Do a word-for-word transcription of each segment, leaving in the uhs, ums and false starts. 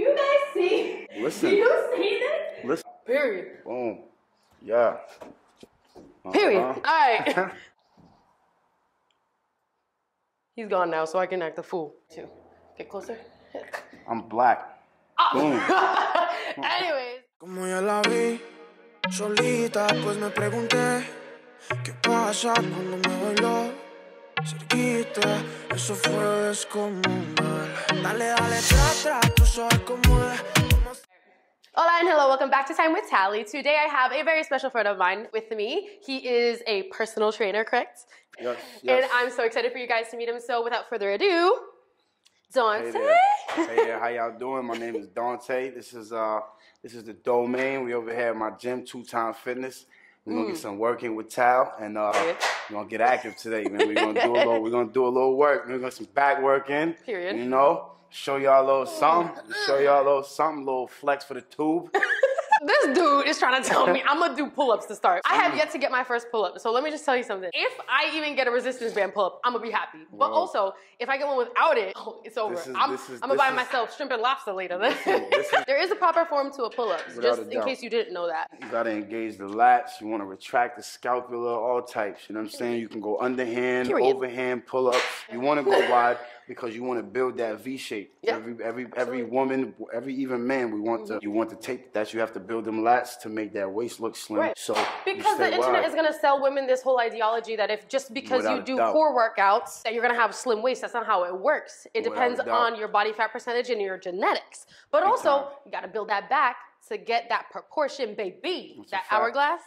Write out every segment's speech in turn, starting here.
you guys see? Listen. Do you see this? Listen. Period. Boom. Yeah. Uh-huh. Period. All right. He's gone now, so I can act a fool too. Get closer. I'm black. Oh. Boom. Anyways. Como ya la vi solita, pues me pregunté qué pasa cuando me bailó cerquita. Eso fue descomunal. Dale, dale, tra, tra, tú sabes cómo es. Hola and hello, welcome back to Time with Tally. Today I have a very special friend of mine with me. He is a personal trainer, correct? Yes, yes. And I'm so excited for you guys to meet him. So without further ado, Donte. Hey there. Hey there, how y'all doing? My name is Donte. This is uh, this is the domain. We over here at my gym, two X Fitness. We're gonna mm. get some working with Tal, and uh, period. We're gonna get active today, man. We're gonna do a little, we're gonna do a little work. We're gonna get some back work in. Period. You know, show y'all a little something. Show y'all a little something. Little flex for the tube. This dude is trying to tell me I'm gonna do pull-ups to start. I have yet to get my first pull-up, so let me just tell you something. If I even get a resistance band pull-up, I'm gonna be happy. But well, also, if I get one without it, oh, it's over. This is, I'm, this is, I'm gonna buy is, myself shrimp and lobster later. This is, this is, there is a proper form to a pull-up, just in case you didn't know that. You gotta engage the lats. You wanna retract the scapula, all types. You know what I'm saying? You can go underhand, period, overhand pull-ups. You wanna go wide because you wanna build that V shape. Yeah. Every every every woman, every even man, we want mm-hmm. to you want to take that. You have to build them lats to make that waist look slim. Right. So because the internet wide. is gonna sell women this whole ideology that if just because Without you do doubt. core workouts that you're gonna have slim waist. That's not how it works. It Without depends on your body fat percentage and your genetics. But Big also time. you gotta build that back to get that proportion, baby. That's that hourglass.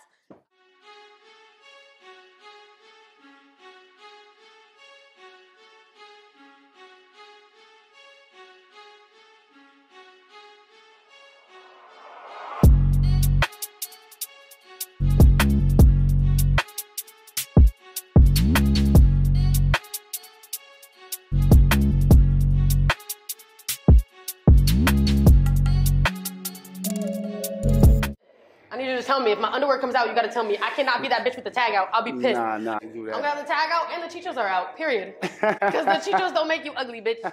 Tell me if my underwear comes out, you gotta tell me. I cannot be that bitch with the tag out. I'll be pissed. Nah, nah, do that. I'm gonna have the tag out and the Cheetos are out, period. Because the Cheetos don't make you ugly, bitch.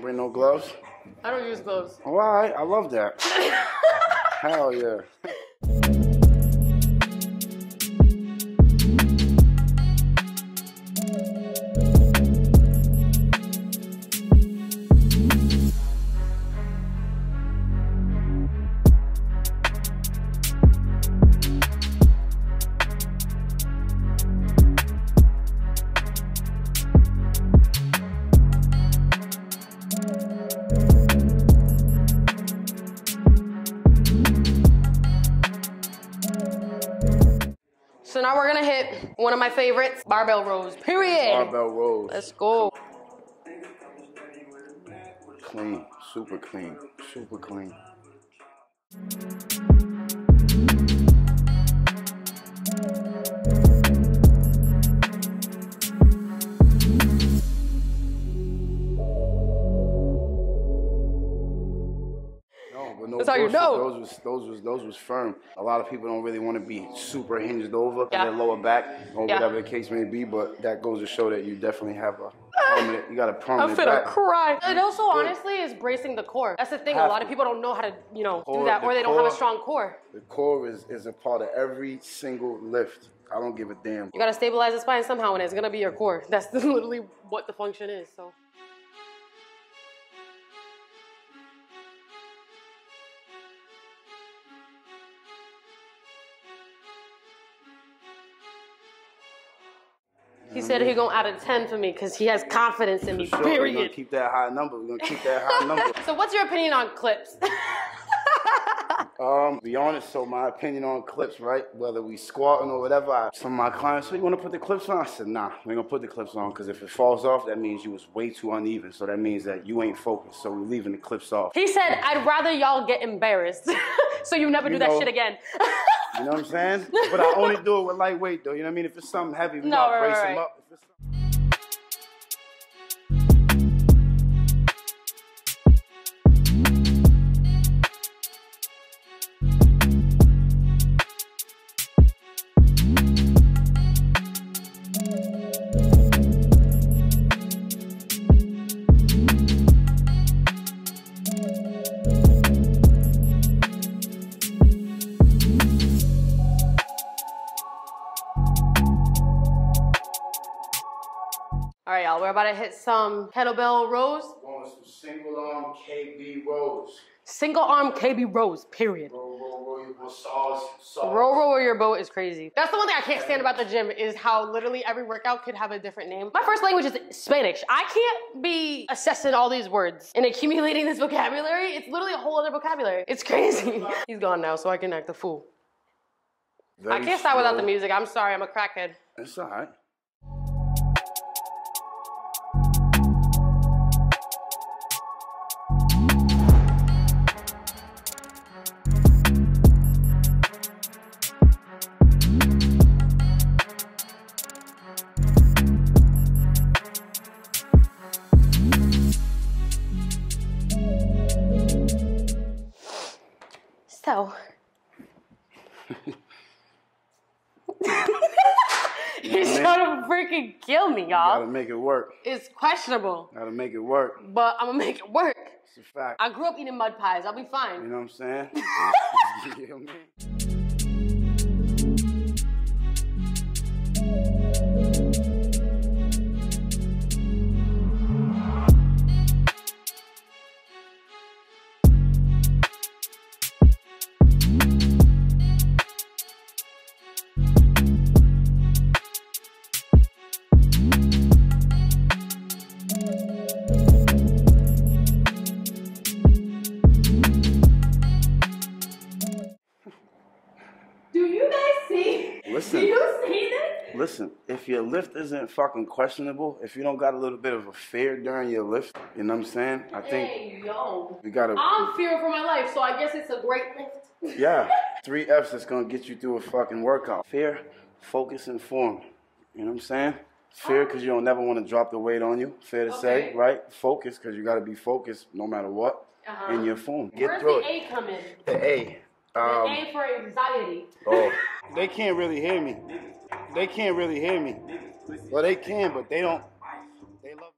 Bring no gloves? I don't use gloves. Oh, all right, I love that. Hell yeah. So now we're gonna hit one of my favorites, barbell rows, period. Barbell rows. Let's go. Clean, super clean, super clean. That's how you know. Those was, those was, those was firm. A lot of people don't really want to be super hinged over yeah. their lower back or yeah. whatever the case may be, but that goes to show that you definitely have a permanent, you got a permanent back. I'm finna cry. It also Good. honestly is bracing the core. That's the thing. Have a lot to. of people don't know how to, you know, core, do that, or they core, don't have a strong core. The core is, is a part of every single lift. I don't give a damn. You got to stabilize the spine somehow, and it's going to be your core. That's literally what the function is, so. He mm-hmm. said he gonna add a ten for me because he has confidence in for me, sure. Period. We're gonna keep that high number. We're gonna keep that high number. So what's your opinion on clips? Um, be honest, so my opinion on clips, right? Whether we squatting or whatever, I, some of my clients say, you want to put the clips on? I said, nah, I ain't going to put the clips on because if it falls off, that means you was way too uneven. So that means that you ain't focused. So we're leaving the clips off. He said, I'd rather y'all get embarrassed so you never you do know, that shit again. You know what I'm saying? But I only do it with lightweight, though. You know what I mean? If it's something heavy, we no, got to right, brace right. them up. If it's All right, y'all, we're about to hit some kettlebell rows. Going some single arm K B rows. Single arm K B rows, period. Row, row, row your boat, sauce, sauce. Row, row, row your boat is crazy. That's the one thing I can't stand about the gym is how literally every workout could have a different name. My first language is Spanish. I can't be assessing all these words and accumulating this vocabulary. It's literally a whole other vocabulary. It's crazy. He's gone now, so I can act a fool. Very I can't start without the music. I'm sorry, I'm a crackhead. It's all right. So, he's trying to freaking kill me, y'all. Gotta make it work. It's questionable. Gotta make it work. But I'm gonna make it work. It's a fact. I grew up eating mud pies. I'll be fine. You know what I'm saying? You know what I mean? Listen, if your lift isn't fucking questionable, if you don't got a little bit of a fear during your lift, you know what I'm saying? I think hey, yo. we gotta. I'm fearing for my life, so I guess it's a great lift. Yeah, three F's that's gonna get you through a fucking workout: fear, focus, and form. You know what I'm saying? Fear, because you don't never want to drop the weight on you. Fair to okay. say, right? Focus, because you gotta be focused no matter what. Uh-huh. In your form, get Where's through the it. A coming? The A. Um, the A for anxiety. Oh, they can't really hear me. They can't really hear me. Well, they can, but they don't. They love.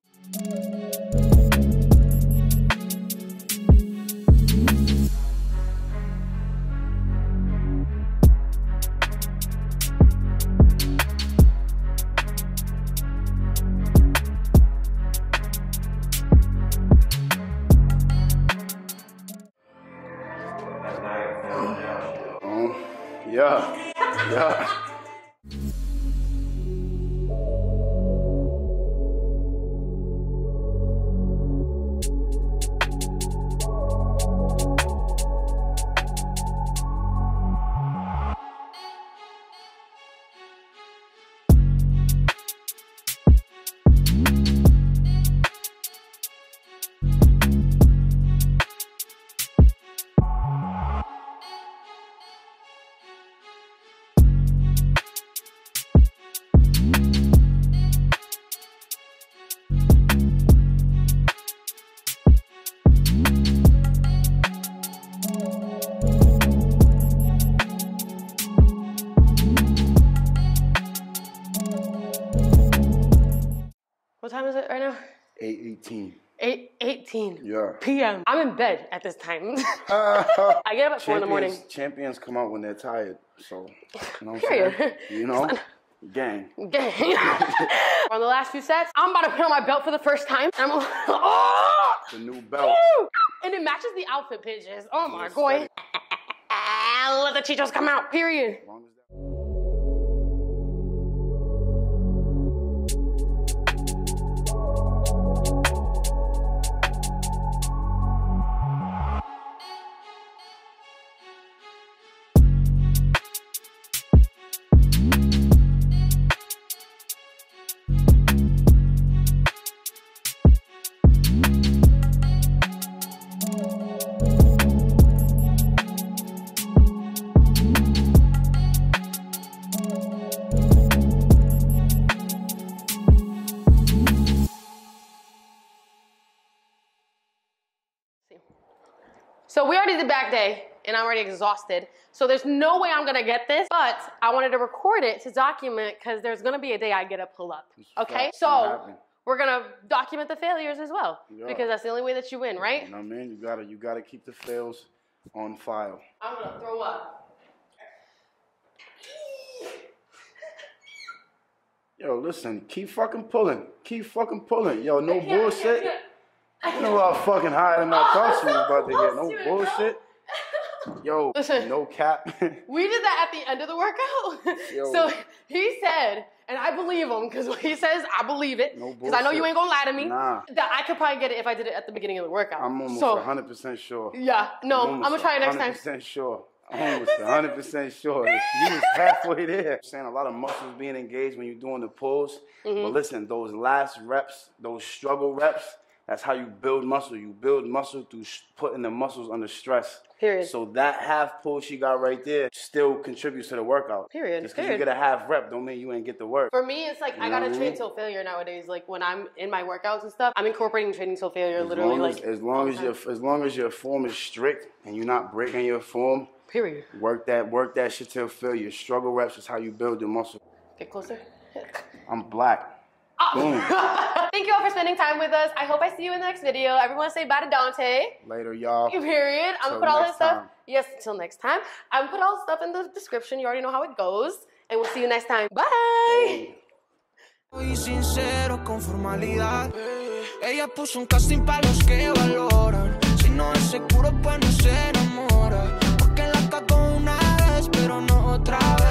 Um, yeah. Yeah. What time is it right now? eight eighteen. eight eighteen. Yeah. P M I'm in bed at this time. uh, I get up at four in the morning. Champions come out when they're tired, so you know what I'm saying? You know, gang. Gang. On the last few sets, I'm about to put on my belt for the first time. And I'm like, oh! The new belt. Woo! And it matches the outfit, bitches. Oh my yes, god. Let the chichos come out. Period. As long as So we already did back day and I'm already exhausted. So there's no way I'm gonna get this, but I wanted to record it to document because there's gonna be a day I get a pull up, okay? So we're gonna document the failures as well, yeah, because that's the only way that you win, right? You know what I mean? You gotta, you gotta keep the fails on file. I'm gonna throw up. Yo, listen, keep fucking pulling. Keep fucking pulling. Yo, no bullshit. You know how fucking high I'm not talking about to get. No bullshit. Yo, listen, no cap. We did that at the end of the workout. Yo. So he said, and I believe him, because what he says, I believe it. No bullshit. Because I know you ain't going to lie to me. Nah. That I could probably get it if I did it at the beginning of the workout. I'm almost so, one hundred percent sure. Yeah. No, I'm, I'm going to try it next time. one hundred percent sure. I'm one hundred percent sure. You was halfway there. I'm saying a lot of muscles being engaged when you're doing the pulls. Mm-hmm. But listen, those last reps, those struggle reps, that's how you build muscle. You build muscle through putting the muscles under stress. Period. So that half pull she got right there still contributes to the workout. Period. Just because you get a half rep don't mean you ain't get the work. For me, it's like you I got to train till failure nowadays. Like when I'm in my workouts and stuff, I'm incorporating training till failure as literally. Long as, like as long as, your, as long as your form is strict and you're not breaking your form, period. Work that, work that shit till failure. Struggle reps is how you build your muscle. Get closer. I'm black. Oh. Thank you all for spending time with us. I hope I see you in the next video. Everyone say bye to Donte. Later, y'all. Period. I'm gonna put all this stuff. Time. Yes, until next time. I'm gonna put all stuff in the description. You already know how it goes. And we'll see you next time. Bye. Ella puso un casting para los que valoran. Si no es seguro, pues no se enamora. Porque la cagó una vez, pero no otra vez.